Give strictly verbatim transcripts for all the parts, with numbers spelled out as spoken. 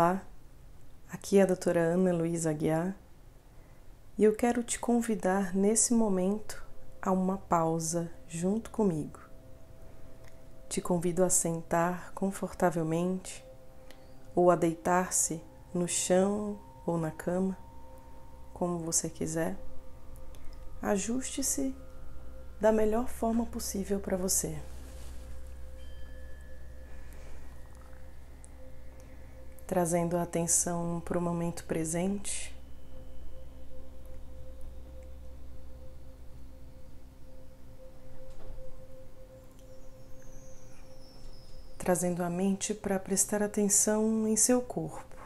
Olá, aqui é a doutora Ana Luyza Aguiar e eu quero te convidar nesse momento a uma pausa junto comigo. Te convido a sentar confortavelmente ou a deitar-se no chão ou na cama, como você quiser. Ajuste-se da melhor forma possível para você. Trazendo a atenção para o momento presente, trazendo a mente para prestar atenção em seu corpo,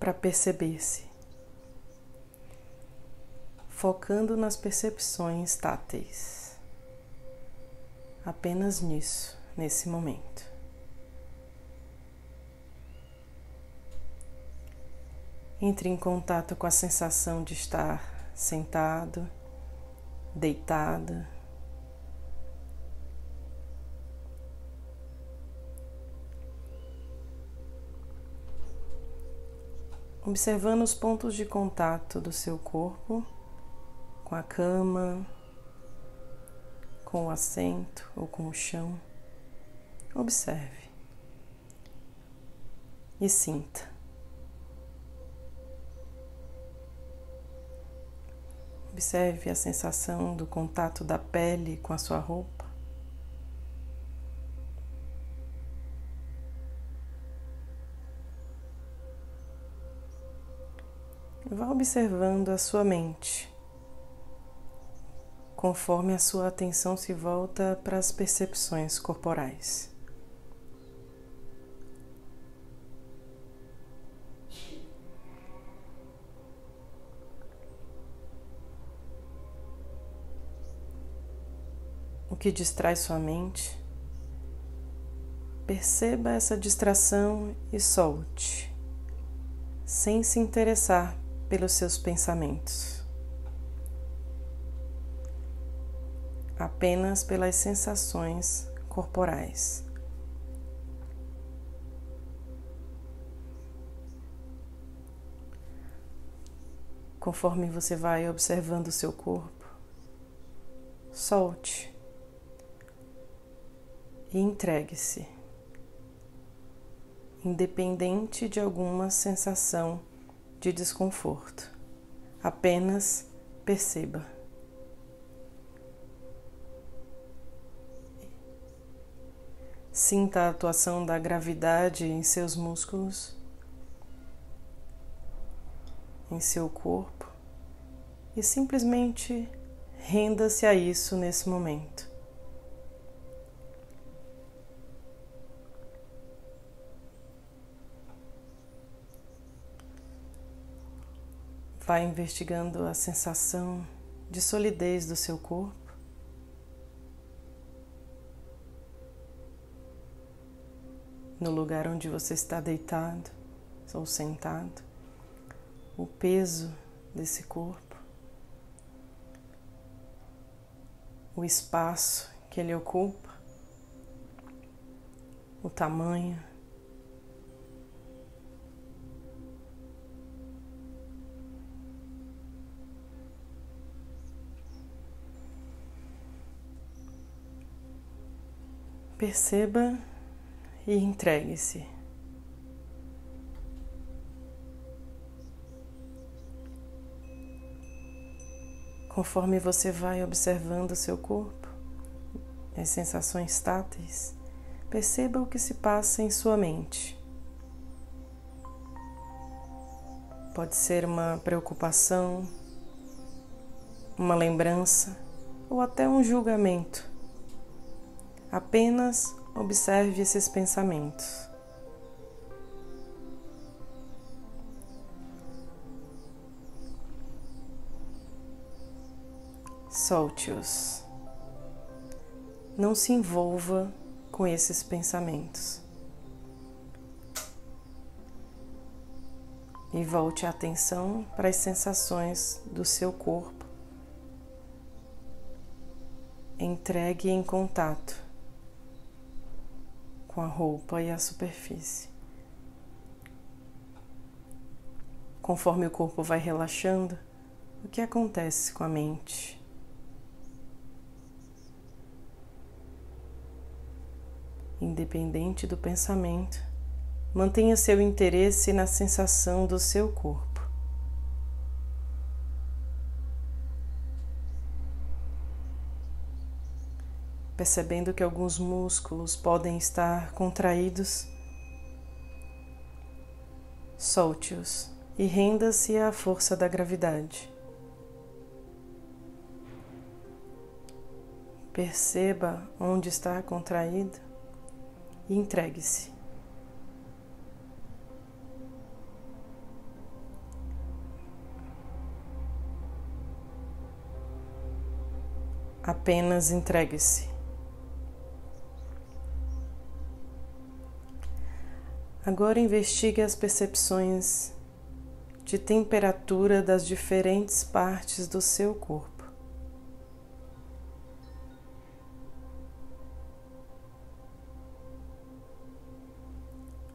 para perceber-se, focando nas percepções táteis, apenas nisso. Nesse momento, entre em contato com a sensação de estar sentado, deitado, observando os pontos de contato do seu corpo com a cama, com o assento ou com o chão. Observe e sinta. Observe a sensação do contato da pele com a sua roupa. Vá observando a sua mente, conforme a sua atenção se volta para as percepções corporais. O que distrai sua mente, perceba essa distração e solte, sem se interessar pelos seus pensamentos, apenas pelas sensações corporais. Conforme você vai observando o seu corpo, solte e entregue-se, independente de alguma sensação de desconforto. Apenas perceba. Sinta a atuação da gravidade em seus músculos, em seu corpo, e simplesmente renda-se a isso nesse momento. Vai investigando a sensação de solidez do seu corpo, no lugar onde você está deitado ou sentado, o peso desse corpo, o espaço que ele ocupa, o tamanho. Perceba e entregue-se. Conforme você vai observando o seu corpo, as sensações táteis, perceba o que se passa em sua mente. Pode ser uma preocupação, uma lembrança ou até um julgamento. Apenas observe esses pensamentos. Solte-os. Não se envolva com esses pensamentos. E volte a atenção para as sensações do seu corpo. Entregue em contato com a roupa e a superfície. Conforme o corpo vai relaxando, o que acontece com a mente? Independente do pensamento, mantenha seu interesse na sensação do seu corpo. Percebendo que alguns músculos podem estar contraídos, solte-os e renda-se à força da gravidade. Perceba onde está contraído e entregue-se. Apenas entregue-se. Agora investigue as percepções de temperatura das diferentes partes do seu corpo.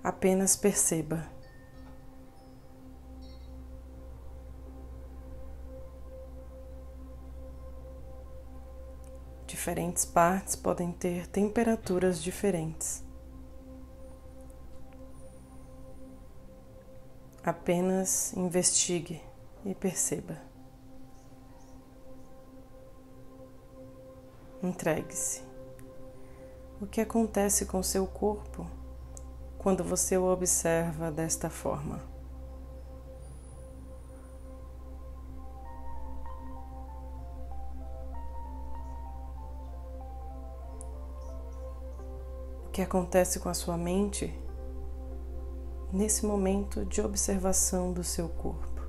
Apenas perceba. Diferentes partes podem ter temperaturas diferentes. Apenas investigue e perceba. Entregue-se. O que acontece com seu corpo quando você o observa desta forma? O que acontece com a sua mente nesse momento de observação do seu corpo?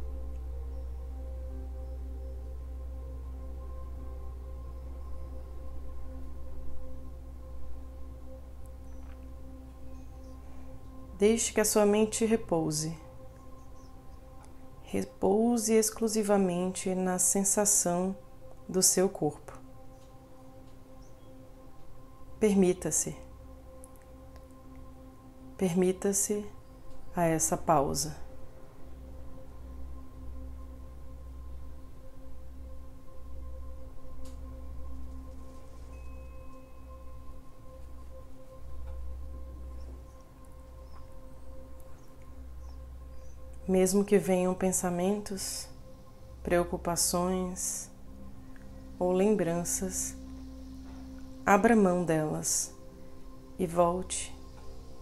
Deixe que a sua mente repouse. Repouse exclusivamente na sensação do seu corpo. Permita-se. Permita-se a essa pausa. Mesmo que venham pensamentos, preocupações ou lembranças, abra mão delas e volte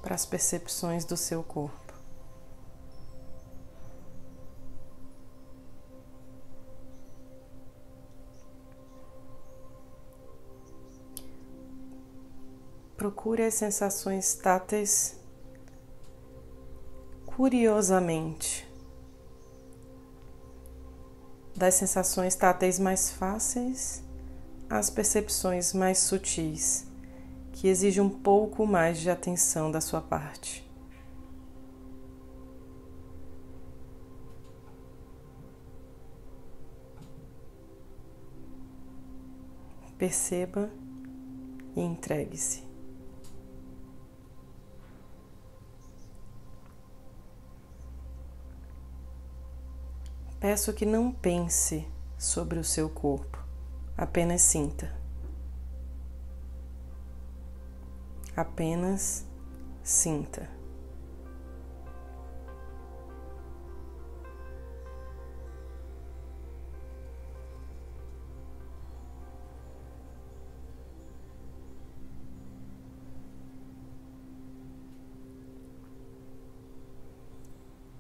para as percepções do seu corpo. Procure as sensações táteis curiosamente. Das sensações táteis mais fáceis às percepções mais sutis, que exigem um pouco mais de atenção da sua parte. Perceba e entregue-se. Peço que não pense sobre o seu corpo, apenas sinta. Apenas sinta.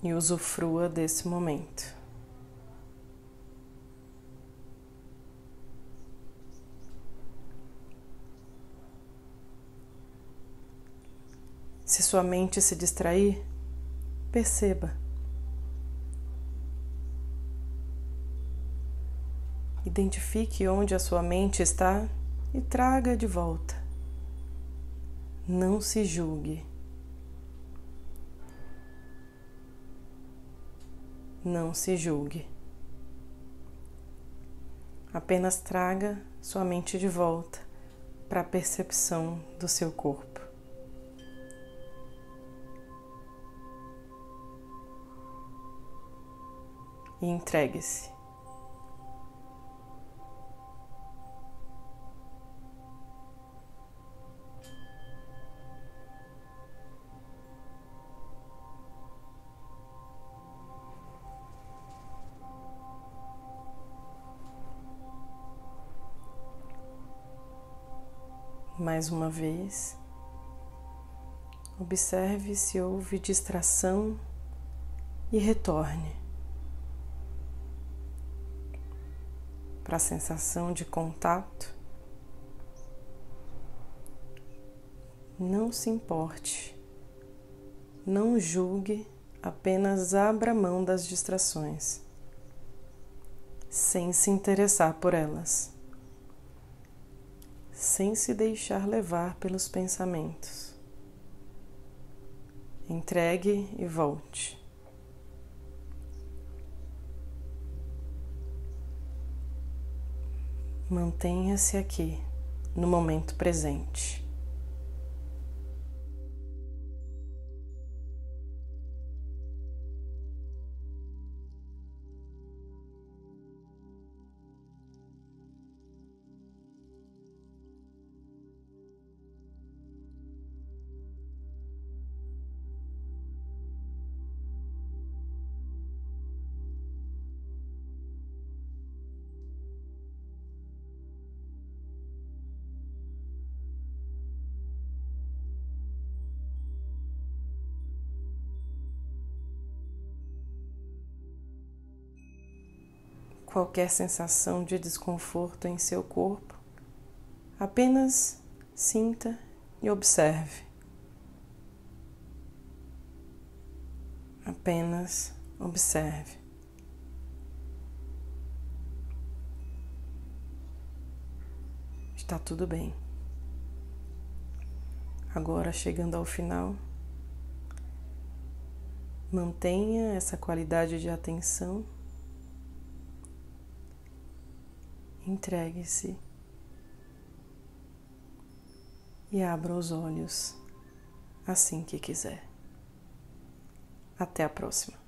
E usufrua desse momento. Se sua mente se distrair, perceba. Identifique onde a sua mente está e traga de volta. Não se julgue. Não se julgue. Apenas traga sua mente de volta para a percepção do seu corpo. e entregue-se. Mais uma vez, observe se houve distração e retorne para a sensação de contato. Não se importe, não julgue, apenas abra mão das distrações, sem se interessar por elas, sem se deixar levar pelos pensamentos. Entregue e volte. Mantenha-se aqui, no momento presente. Qualquer sensação de desconforto em seu corpo, apenas sinta e observe. Apenas observe. Está tudo bem. Agora, chegando ao final, mantenha essa qualidade de atenção. Entregue-se e abra os olhos assim que quiser. Até a próxima.